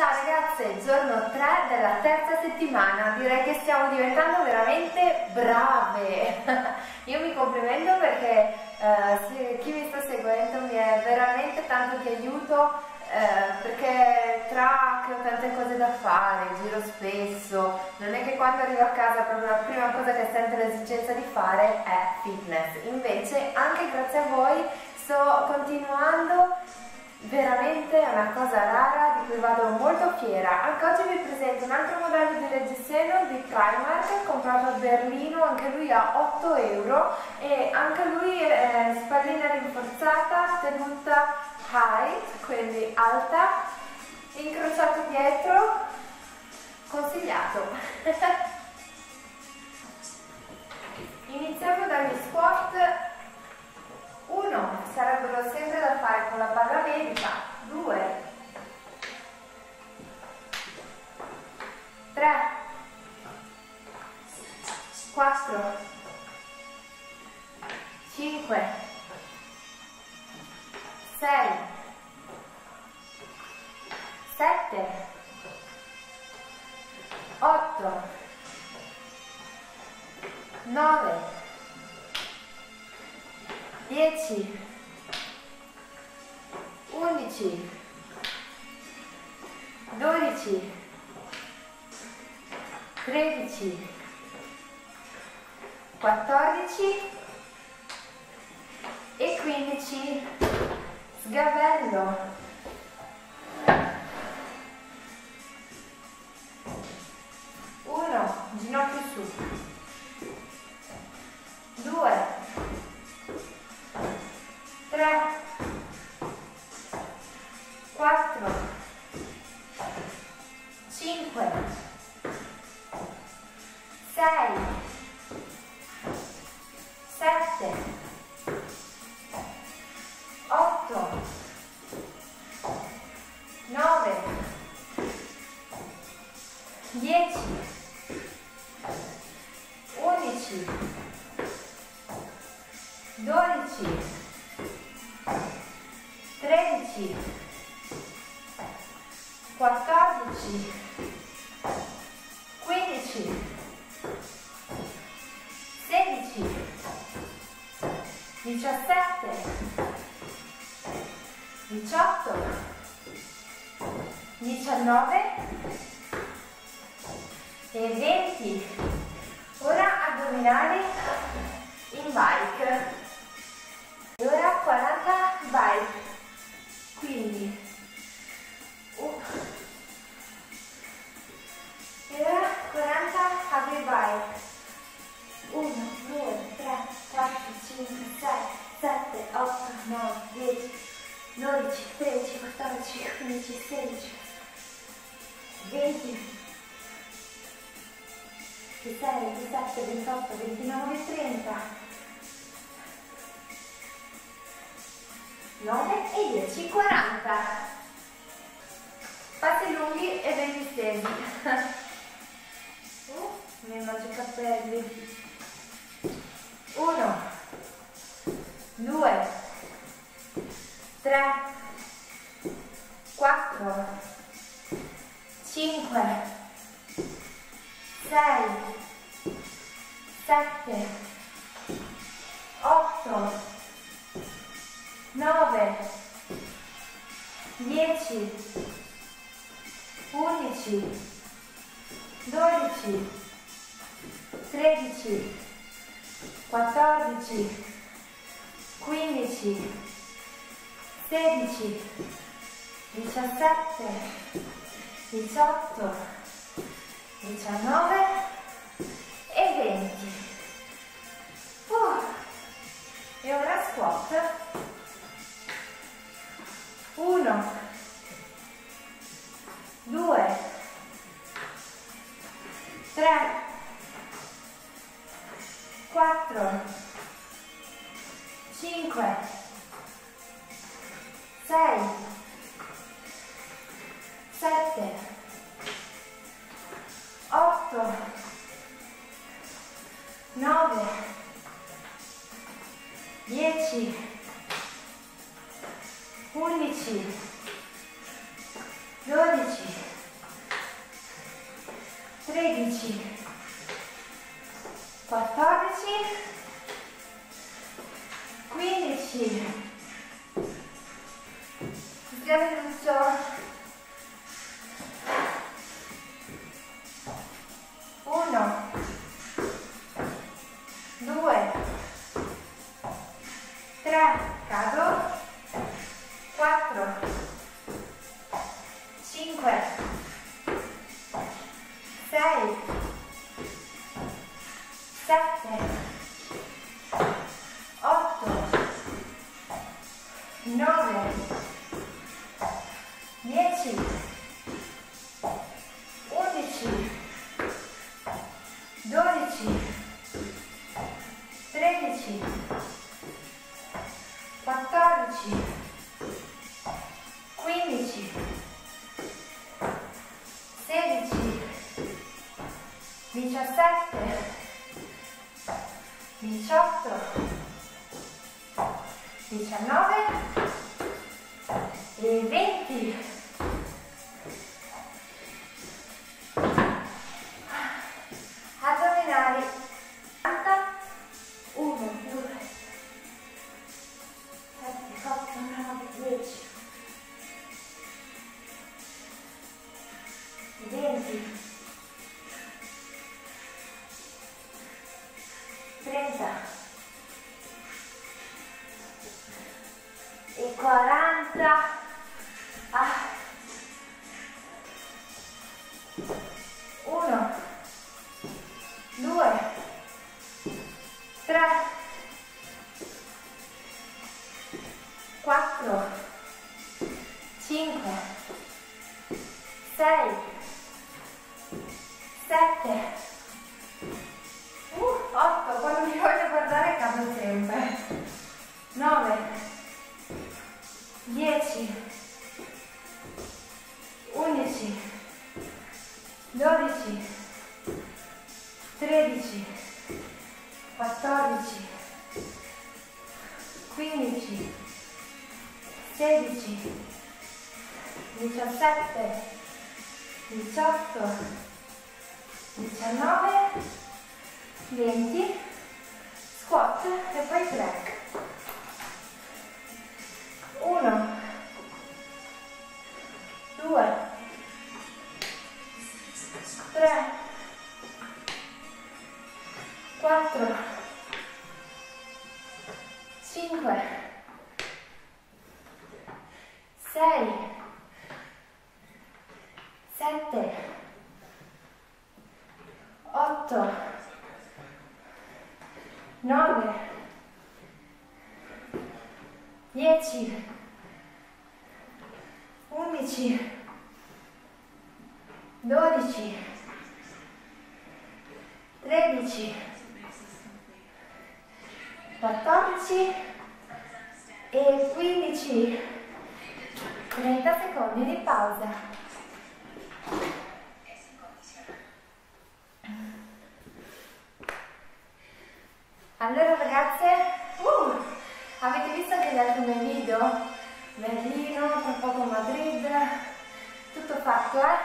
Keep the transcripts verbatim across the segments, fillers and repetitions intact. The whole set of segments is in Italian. Ciao ragazze, giorno tre della terza settimana, direi che stiamo diventando veramente brave. Io mi complimento perché eh, chi mi sta seguendo mi è veramente tanto di aiuto, eh, perché tra che ho tante cose da fare, giro spesso, non è che quando arrivo a casa proprio la prima cosa che sento l'esigenza di fare è fitness. Invece anche grazie a voi sto continuando. Veramente è una cosa rara di cui vado molto fiera. Anche oggi vi presento un altro modello di reggiseno di Primark, comprato a Berlino, anche lui a otto euro, e anche lui è spallina rinforzata, tenuta high, quindi alta, incrociato dietro, consigliato. Iniziamo dagli squat. Uno, sarebbero sempre da fare con la barra medica. Due, tre, quattro, cinque, sei, sette, otto, nove, dieci, undici, dodici, tredici, quattordici e quindici. Sgabello. uno, ginocchio su. due, tre, quattro, cinque, sei, sette, otto, nove, dieci, undici, dodici, tredici, quattordici, quindici, sedici, diciassette, diciotto, diciannove e venti. Ora addominali in bike. E ora quaranta bike. Quindi, uh. e ora quaranta abbi bike. uno, due, tre, quattro, cinque, sei, sette, otto, nove, dieci, dodici, tredici, quattordici, quindici, sedici, venti, ventisei, ventisette, ventotto, ventinove, trenta. nove e dieci, quaranta. Passi lunghi e ben distesi. uh, mi mangio i capelli. uno, due, tre, quattro, cinque, sei, sette, otto, nove, dieci, undici, dodici, tredici, quattordici, quindici, sedici, diciassette, diciotto, diciannove e venti. Uh, e ora squat. uno, due, tre, quattro, cinque, sei, sette, otto, nove, dieci, undici, dodici, tredici, quattordici, quindici, stiamo in un solo. diciannove e venti. Addominali. quaranta, ah. uno, due, tre, quattro, cinque, sei, sette, uh, otto, quando mi voglio guardare cado sempre, nove, dieci, undici, dodici, tredici, quattordici, quindici, sedici, diciassette, diciotto, diciannove, venti, squat e poi plank. dieci, undici, dodici, tredici, quattordici e quindici, trenta secondi di pausa. Allora ragazze, uh, avete visto che gli altri miei video, Berlino, tra poco Madrid, tutto fatto, eh?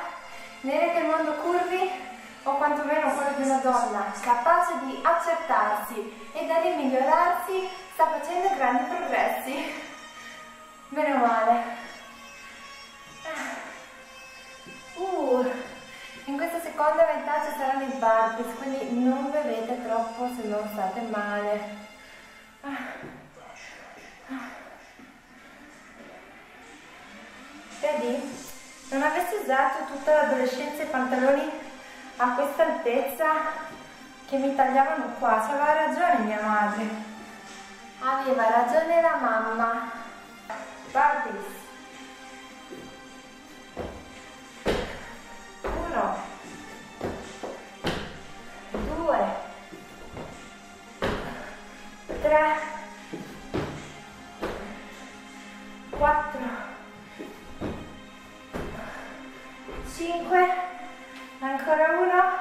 Vedete il mondo curvi o quantomeno quello di una donna capace di accertarsi e da migliorarsi sta facendo grandi progressi. Meno male. Uh, in questa seconda metà ci saranno i burpees, quindi non bevete troppo se non state male. Vedi? Non avessi usato tutta l'adolescenza i pantaloni a questa altezza che mi tagliavano qua, aveva ragione mia madre, aveva ragione la mamma. Burpees. uno, due, tre, quattro, cinque, ancora uno,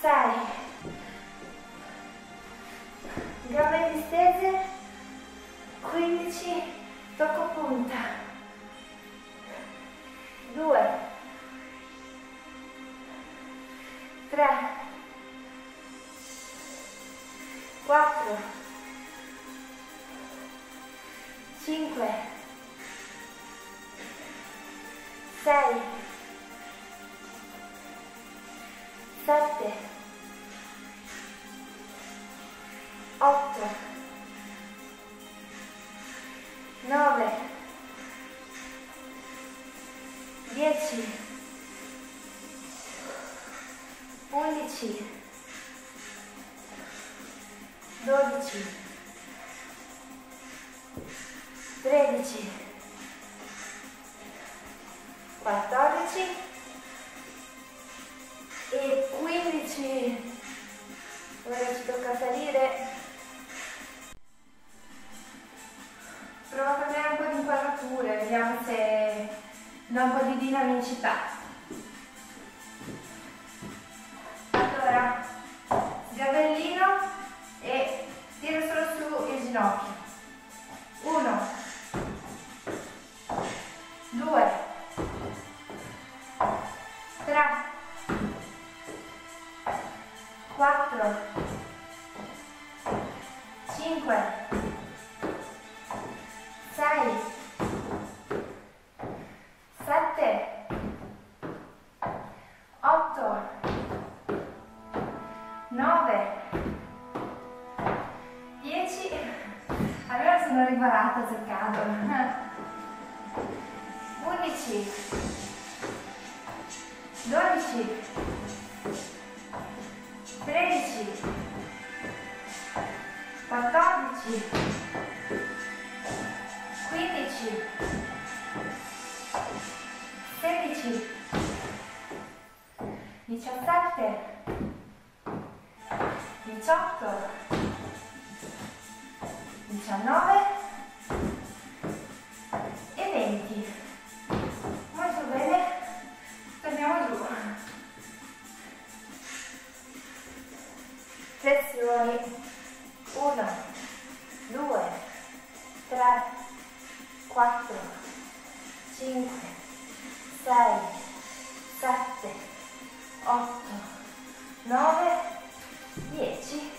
sei, gambe distese, quindici, tocco punta, diciotto, diciannove e venti. Molto bene, torniamo giù. Flessioni. uno, due, tre, quattro, cinque, sei, sette, otto, nove, dieci.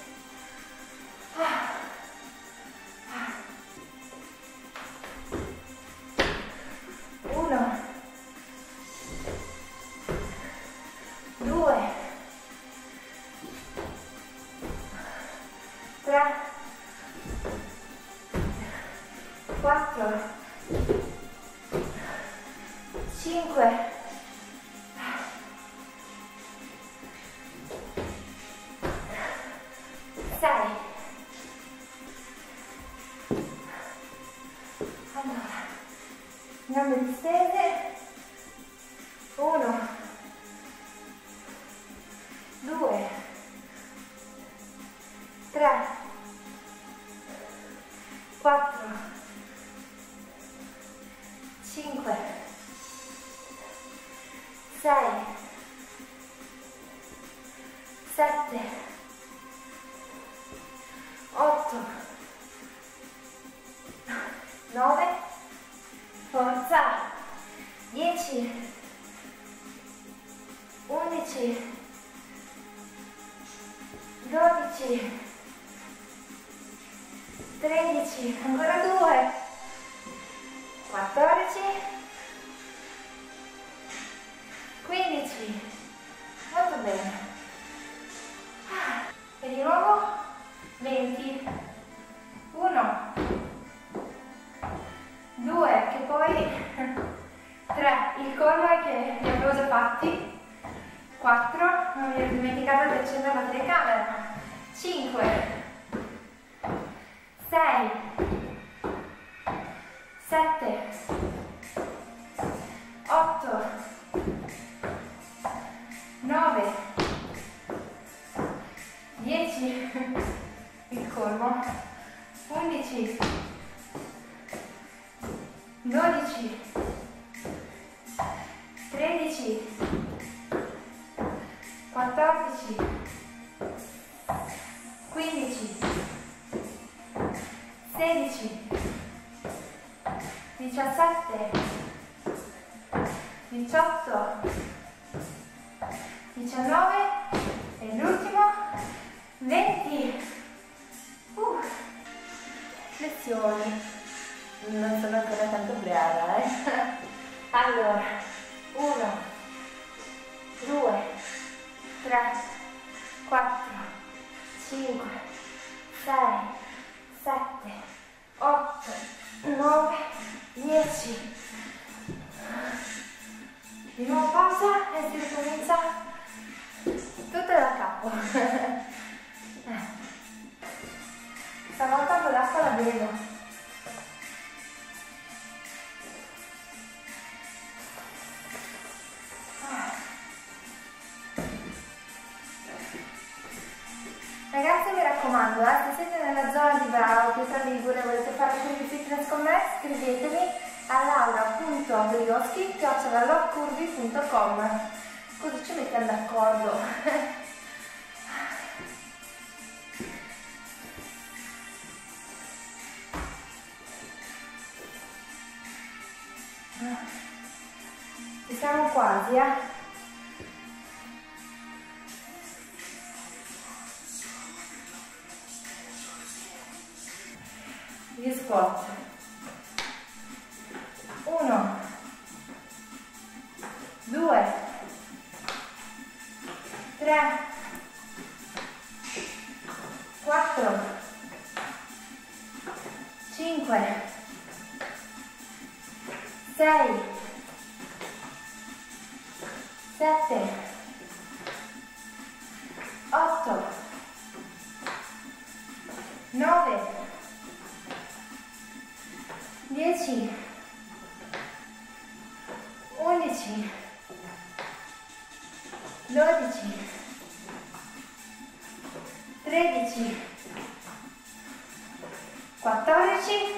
quindici, sedici, diciassette, diciotto, diciannove e l'ultimo venti. Uh. Lezioni, non sono ancora tanto brava, eh? Allora, uno, due, tre, quattro, cinque, sei, sette, otto, nove, dieci. Di nuovo pausa e si ricomincia tutto da capo. Stavolta con l'acqua la bevo. Ragazzi, mi raccomando, eh, se siete nella zona di Bravo, Pietra Ligure, volete fare un video fitness con me, scrivetemi a laura punto brioschi chiocciola locurvi punto com, così ci mettiamo d'accordo. Ci siamo quasi, eh? Gli squat. dodici, tredici, quattordici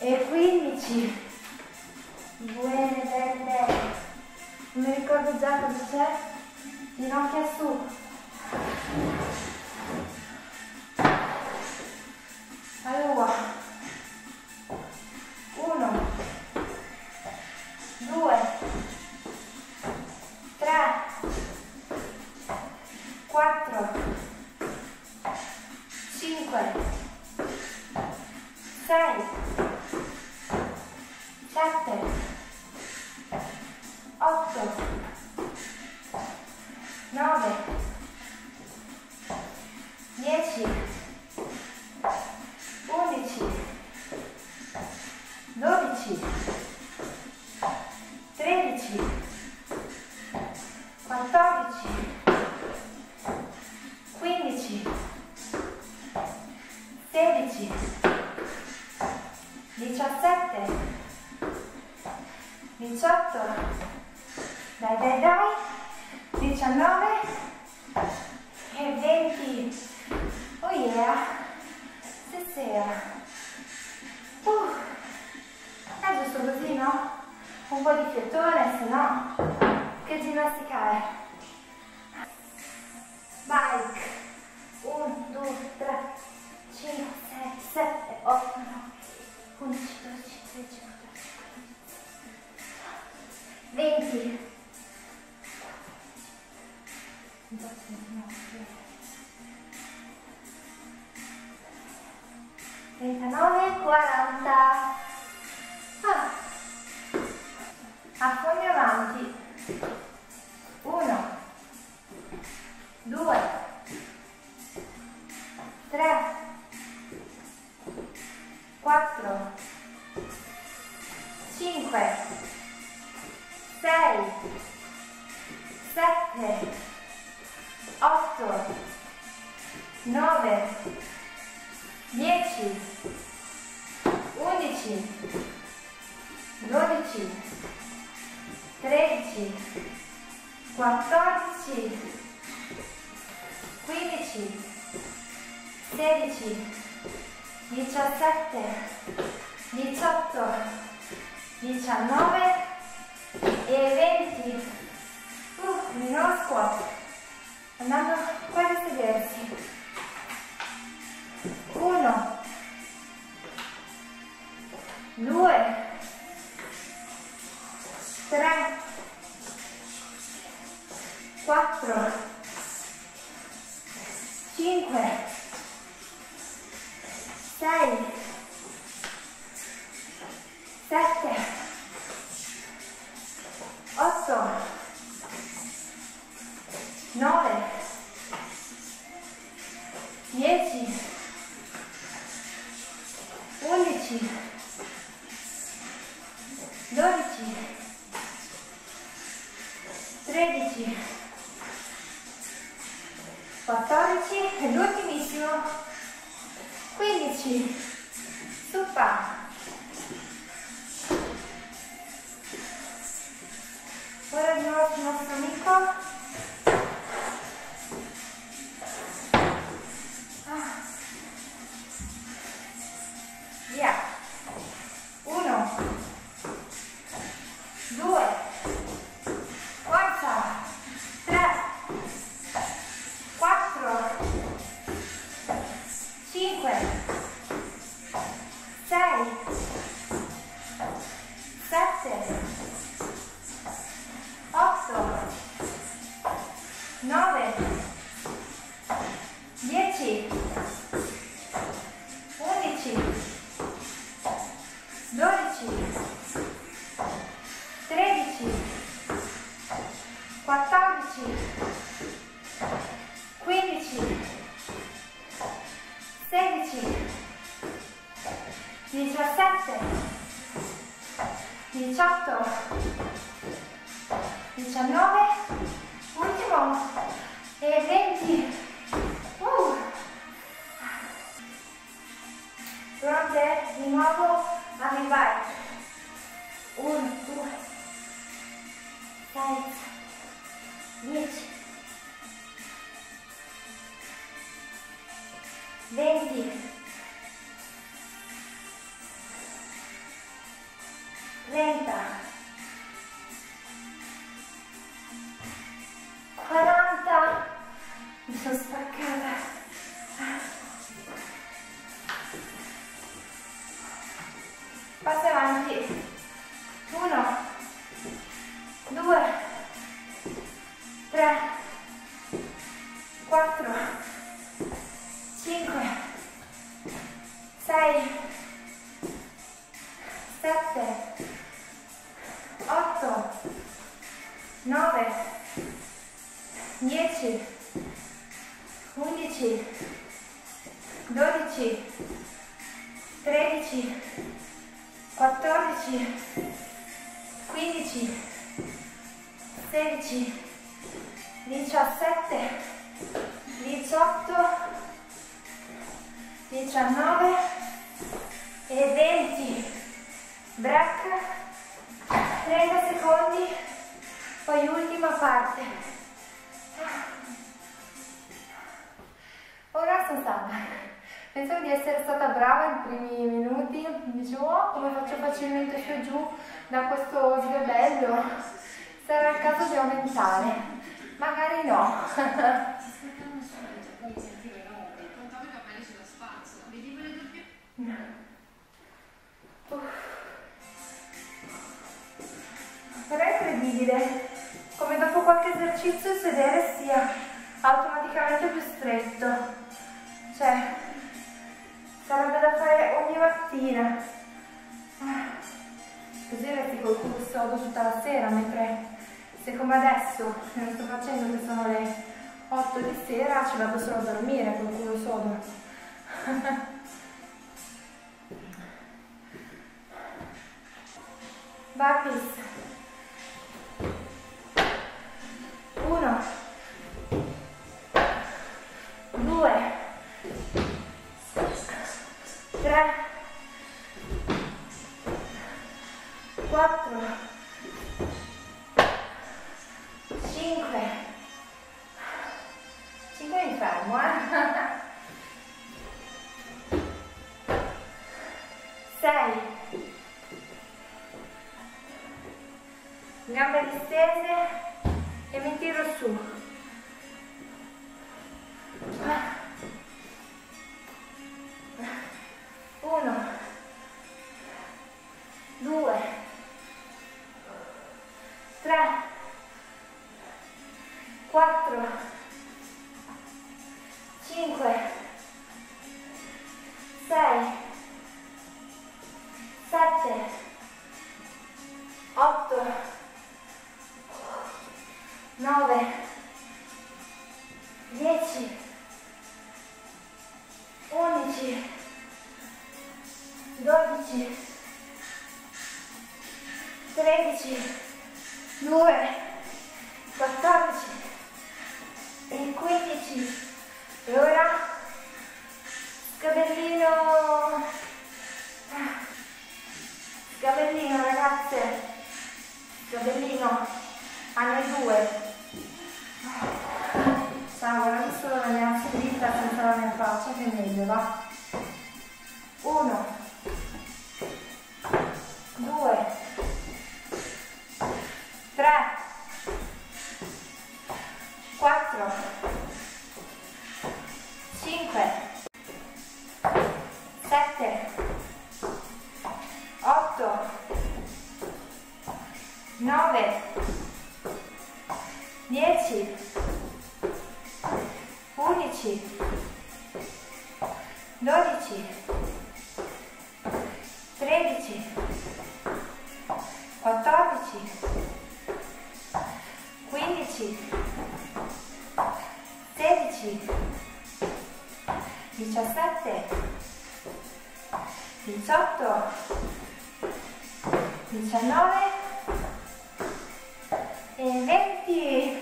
e quindici. Bene, bene, bene. Non mi ricordo già cosa c'è. Ginocchia su. Allora, diciannove e venti. Oh yeah, stasera uh. è giusto così, no? Un po' di fiatone, se no che ginnastica è. Bike. Uno, due, tre, cinque, sei, sette, otto, nove, undici, dodici, tredici, quattordici, quindici, venti. trentanove, quaranta. Ah. A fondo avanti. quattordici, quindici, dodici, tredici, quattordici, quindici, sedici, diciassette, diciotto, diciannove e venti. Uh, di nuovo squat, andando quasi a sedersi. uno, due, tre, quattro, cinque, sei, sette, otto, nove, dieci, quattordici e l'ultimissimo quindici, suppa, ora di nuovo il nostro amico, ah. Via, uno, due, diciotto, diciannove, ultimo, e venti. Uh. Pronte di nuovo a rivai. uno, due, sei, dieci, venti. trenta, quaranta, mi sono spaccata, passo avanti, uno, due, tre, quattro, cinque, sei, sette, otto, nove, dieci, undici, dodici, tredici, quattordici, quindici, sedici, diciassette, diciotto, diciannove e venti. Break, trenta secondi, poi ultima parte. Ora sono stanca. Pensavo di essere stata brava nei primi minuti, mi dicevo oh, come faccio facilmente su e giù da questo sgabello, sarà il caso di aumentare, magari no. Però è incredibile come dopo qualche esercizio il sedere sia automaticamente più stretto, cioè sarebbe da fare ogni mattina, così resti col culo sodo tutta la sera, mentre se come adesso non sto facendo che sono le otto di sera ci vado solo a dormire col culo sodo. Burpees, uno, due, tre, quattro, cinque, cinque mi fermo, eh? sei, gambe distese e mi tiro su, uno, due, tre, quattro, sette, otto, nove, dieci, undici, dodici, tredici, due, quattordici e quindici. E ora scabellino, scabellino ragazze, scabellino a noi due. Stavo solo la mia seduta senza la mia faccia, che è meglio, va? diciassette, diciotto, diciannove e venti.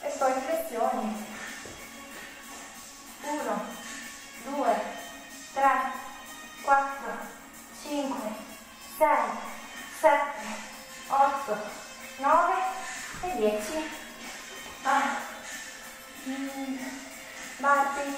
E poi flessioni. uno, due, tre, quattro, cinque, sei, sette, otto, nove e dieci. Ah. Mm. Barbies.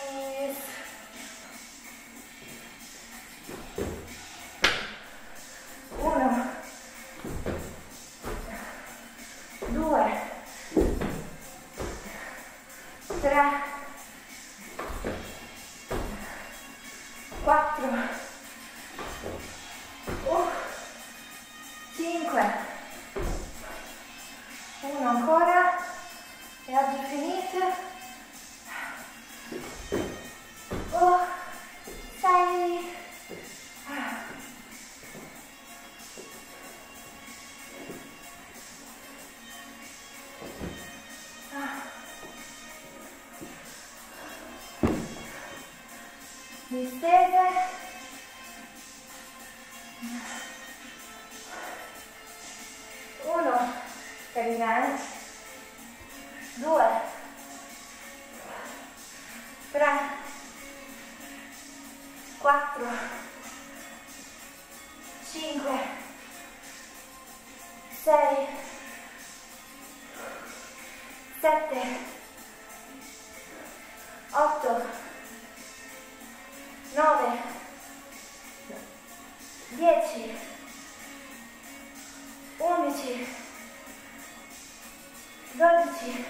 dodici,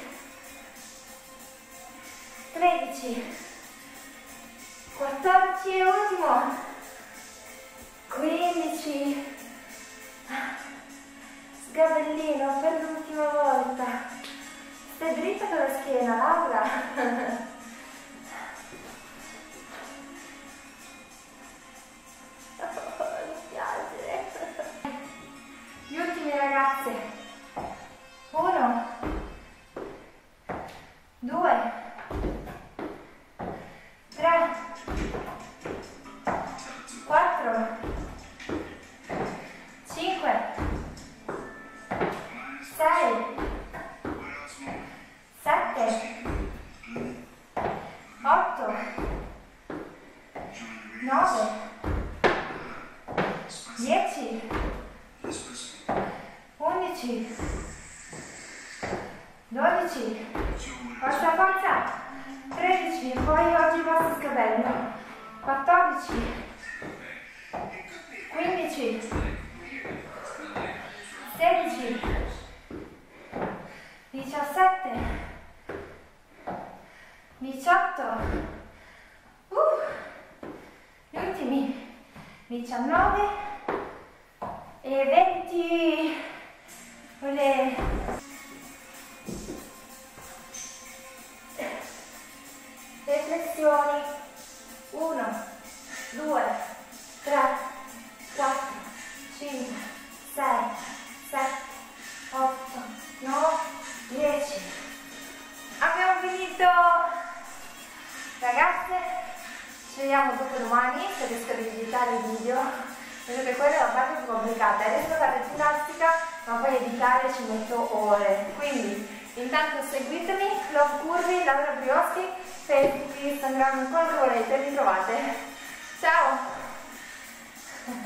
tredici, quattordici e ultimo, quindici, sgabellino per l'ultima volta. Stai dritta con la schiena, Laura. Oh, mi piace. Gli ultimi ragazze, uno, due, tre, quattro, cinque, sei, sette, otto, nove, dieci, undici, dodici, forza forza, tredici, poi oggi basta scabello, quattordici, quindici, sedici, diciassette, diciotto, uh, gli ultimi, diciannove e venti. Olè. E vediamo dopo domani se riesco a editare il video, perché quella è la parte più complicata. Adesso la parte ginnastica, ma poi editare ci metto ore. Quindi intanto seguitemi, Love Curvy, Laura Brioschi, Facebook, Instagram, quando volete, mi trovate. Ciao!